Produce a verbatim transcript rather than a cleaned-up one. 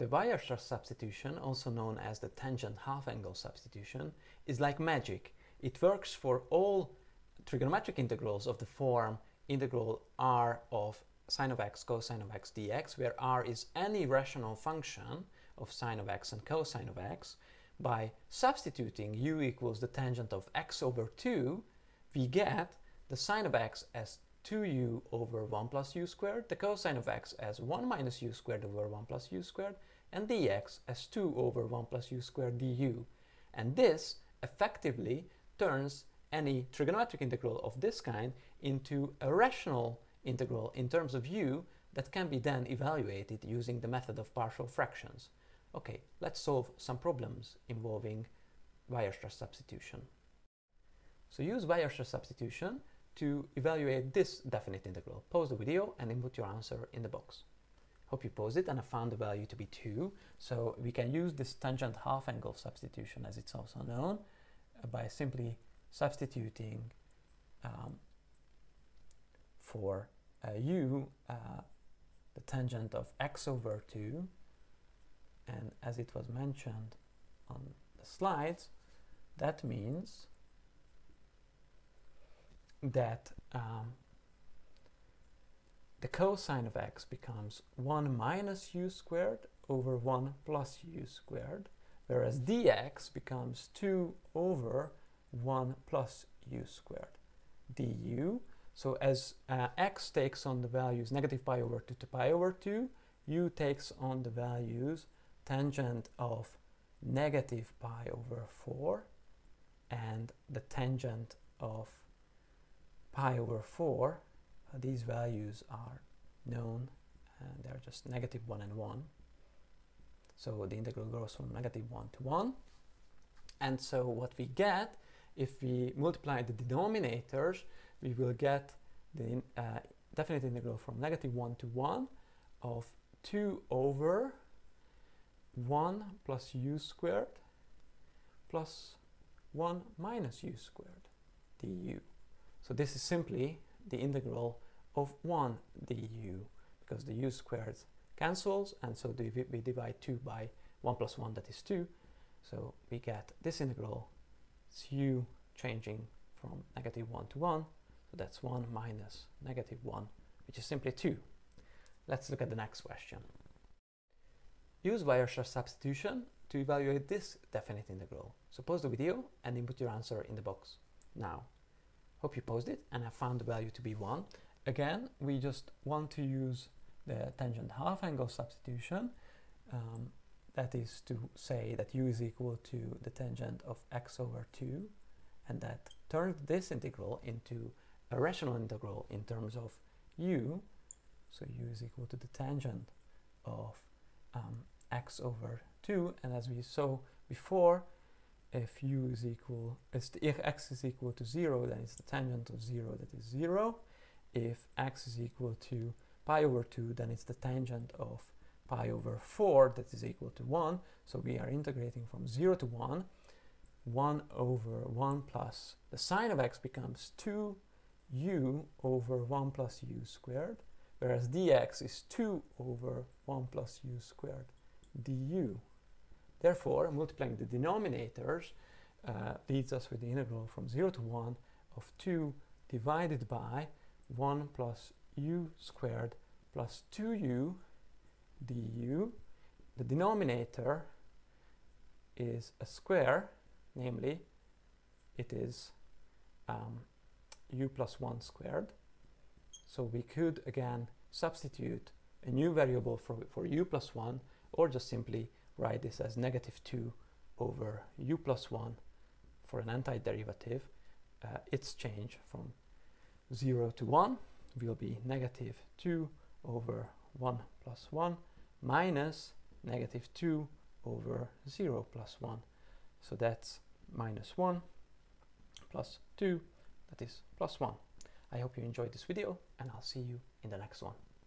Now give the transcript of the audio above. The Weierstrass substitution, also known as the tangent half-angle substitution, is like magic. It works for all trigonometric integrals of the form integral r of sine of x cosine of x dx, where r is any rational function of sine of x and cosine of x. By substituting u equals the tangent of x over two, we get the sine of x as two u over one plus u squared, the cosine of x as one minus u squared over one plus u squared, and dx as two over one plus u squared du. And this effectively turns any trigonometric integral of this kind into a rational integral in terms of u that can be then evaluated using the method of partial fractions. Okay, let's solve some problems involving Weierstrass substitution. So use Weierstrass substitution to evaluate this definite integral. Pause the video and input your answer in the box. Hope you paused it and I found the value to be two. So we can use this tangent half-angle substitution, as it's also known, by simply substituting um, for uh, u uh, the tangent of x over two, and as it was mentioned on the slides, that means that um, the cosine of x becomes one minus u squared over one plus u squared, whereas dx becomes two over one plus u squared du. So as uh, x takes on the values negative pi over two to pi over two, u takes on the values tangent of negative pi over four and the tangent of pi over four, uh, these values are known and they're just negative one and one. So the integral goes from negative one to one. And so what we get, if we multiply the denominators, we will get the uh, definite integral from negative one to one of two over one plus u squared plus one minus u squared du. So this is simply the integral of one du, because the u squared cancels, and so we divide two by one plus one, that is two. So we get this integral, it's u changing from negative one to one, so that's one minus negative one, which is simply two. Let's look at the next question. Use Weierstrass substitution to evaluate this definite integral. So pause the video and input your answer in the box now. Hope you paused it and I found the value to be one. Again, we just want to use the tangent half-angle substitution. Um, that is to say that u is equal to the tangent of x over two, and that turns this integral into a rational integral in terms of u. So u is equal to the tangent of um, x over two, and as we saw before, if u is equal, if x is equal to zero, then it's the tangent of zero, that is zero. If x is equal to pi over two, then it's the tangent of pi over four, that is equal to one. So we are integrating from zero to one. one over one plus the sine of x becomes two u over one plus u squared, whereas dx is two over one plus u squared du. Therefore, multiplying the denominators uh, leaves us with the integral from zero to one of two divided by one plus u squared plus two u du. The denominator is a square, namely it is um, u plus one squared. So we could again substitute a new variable for, for u plus one, or just simply write this as negative two over u plus one for an antiderivative. Uh, its change from zero to one will be negative two over one plus one minus negative two over zero plus one. So that's minus one plus two, that is plus one. I hope you enjoyed this video and I'll see you in the next one.